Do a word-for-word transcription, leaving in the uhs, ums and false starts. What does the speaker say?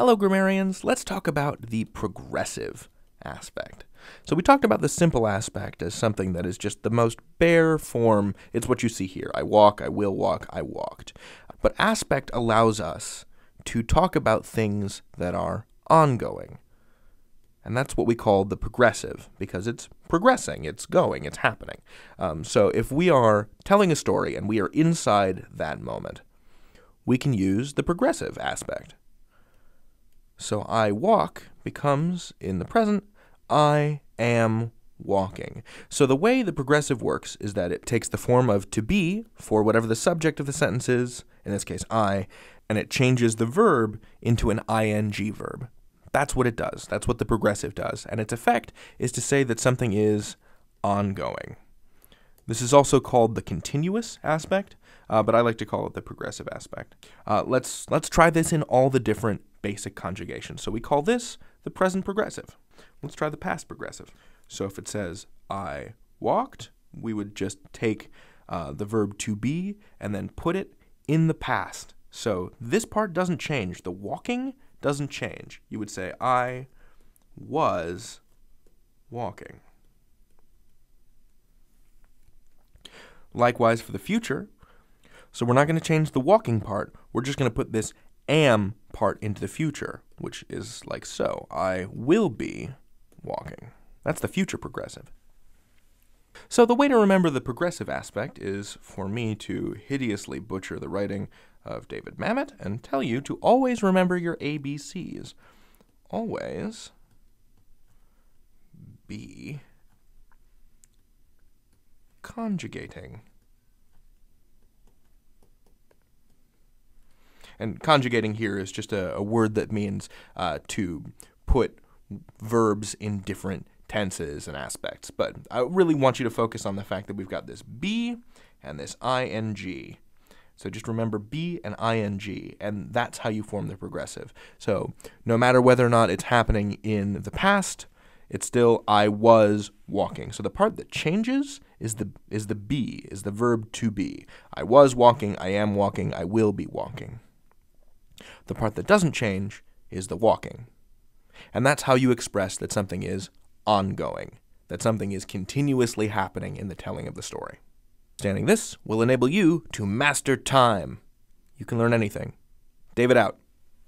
Hello, grammarians. Let's talk about the progressive aspect. So we talked about the simple aspect as something that is just the most bare form. It's what you see here. I walk, I will walk, I walked. But aspect allows us to talk about things that are ongoing. And that's what we call the progressive, because it's progressing, it's going, it's happening. Um, so if we are telling a story and we are inside that moment, we can use the progressive aspect. So I walk becomes, in the present, I am walking. So the way the progressive works is that it takes the form of to be for whatever the subject of the sentence is, in this case I, and it changes the verb into an ing verb. That's what it does. That's what the progressive does. And its effect is to say that something is ongoing. This is also called the continuous aspect, uh, but I like to call it the progressive aspect. Uh, let's, let's try this in all the different basic conjugations. So we call this the present progressive. Let's try the past progressive. So if it says, I walked, we would just take uh, the verb to be and then put it in the past. So this part doesn't change. The walking doesn't change. You would say, I was walking. Likewise for the future. So we're not going to change the walking part. We're just going to put this am part into the future, which is like so. I will be walking. That's the future progressive. So the way to remember the progressive aspect is for me to hideously butcher the writing of David Mamet and tell you to always remember your A B Cs. Always be conjugating. And conjugating here is just a, a word that means uh, to put verbs in different tenses and aspects. But I really want you to focus on the fact that we've got this be and this ing. So just remember be and ing, and that's how you form the progressive. So no matter whether or not it's happening in the past, it's still I was walking. So the part that changes is the is the be, is the verb to be. I was walking, I am walking, I will be walking. The part that doesn't change is the walking. And that's how you express that something is ongoing, that something is continuously happening in the telling of the story. Understanding this will enable you to master time. You can learn anything. David out.